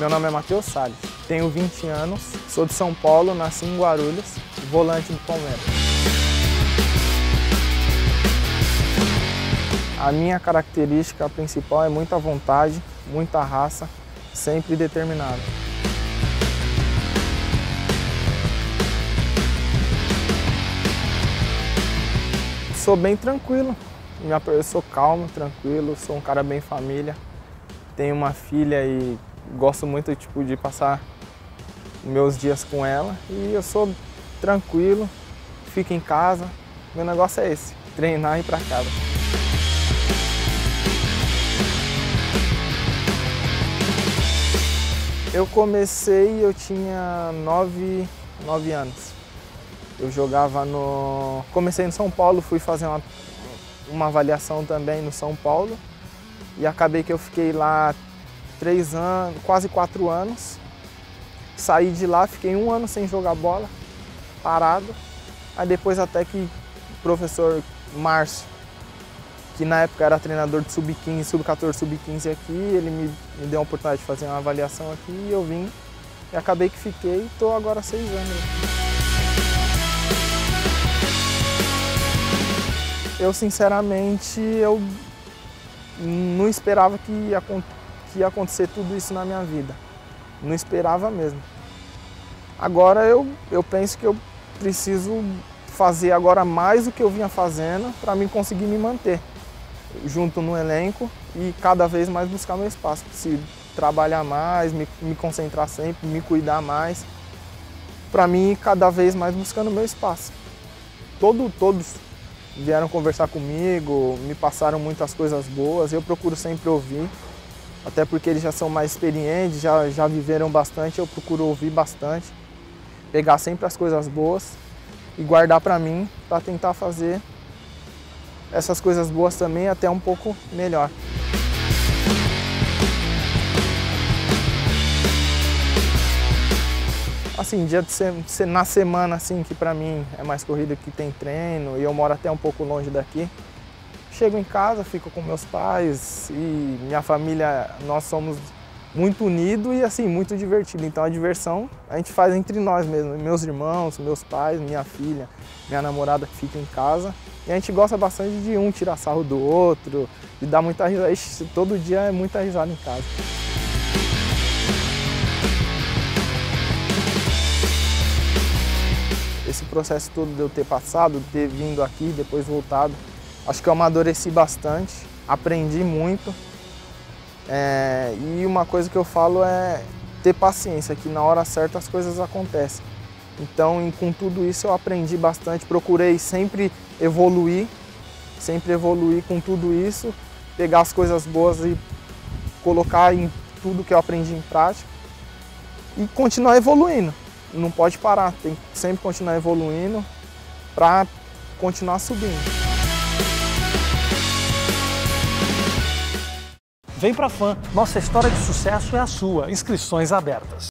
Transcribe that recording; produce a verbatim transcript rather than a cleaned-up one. Meu nome é Matheus Salles, tenho vinte anos, sou de São Paulo, nasci em Guarulhos, volante do Palmeiras. A minha característica principal é muita vontade, muita raça, sempre determinado. Sou bem tranquilo, eu sou calmo, tranquilo, sou um cara bem família, tenho uma filha e gosto muito tipo, de passar meus dias com ela e eu sou tranquilo, fico em casa, meu negócio é esse, treinar e ir pra casa. Eu comecei, eu tinha nove, nove anos, eu jogava no... comecei no São Paulo, fui fazer uma, uma avaliação também no São Paulo e acabei que eu fiquei lá três anos, quase quatro anos, saí de lá, fiquei um ano sem jogar bola, parado, aí depois até que o professor Márcio, que na época era treinador de sub quinze, sub quatorze, sub quinze aqui, ele me, me deu a oportunidade de fazer uma avaliação aqui e eu vim e acabei que fiquei e estou agora há seis anos. Eu sinceramente, eu não esperava que ia, que ia acontecer tudo isso na minha vida. Não esperava mesmo. Agora eu, eu penso que eu preciso fazer agora mais do que eu vinha fazendo para mim conseguir me manter junto no elenco e cada vez mais buscar meu espaço. Preciso trabalhar mais, me, me concentrar sempre, me cuidar mais, para mim cada vez mais buscando meu espaço. Todo, todos. Vieram conversar comigo, me passaram muitas coisas boas, eu procuro sempre ouvir, até porque eles já são mais experientes, já, já viveram bastante, eu procuro ouvir bastante, pegar sempre as coisas boas e guardar para mim, para tentar fazer essas coisas boas também até um pouco melhor. Assim, dia de ser, na semana, assim, que pra mim é mais corrida que tem treino e eu moro até um pouco longe daqui. Chego em casa, fico com meus pais e minha família, nós somos muito unidos e, assim, muito divertidos. Então a diversão a gente faz entre nós mesmo, meus irmãos, meus pais, minha filha, minha namorada que fica em casa. E a gente gosta bastante de um tirar sarro do outro, de dar muita risada. Ixi, todo dia é muita risada em casa. Esse processo todo de eu ter passado, de ter vindo aqui, depois voltado, acho que eu amadureci bastante, aprendi muito. É, e uma coisa que eu falo é ter paciência, que na hora certa as coisas acontecem. Então, e com tudo isso eu aprendi bastante, procurei sempre evoluir, sempre evoluir com tudo isso, pegar as coisas boas e colocar em tudo que eu aprendi em prática e continuar evoluindo. Não pode parar, tem que sempre continuar evoluindo para continuar subindo. Vem pra F A M, nossa história de sucesso é a sua. Inscrições abertas.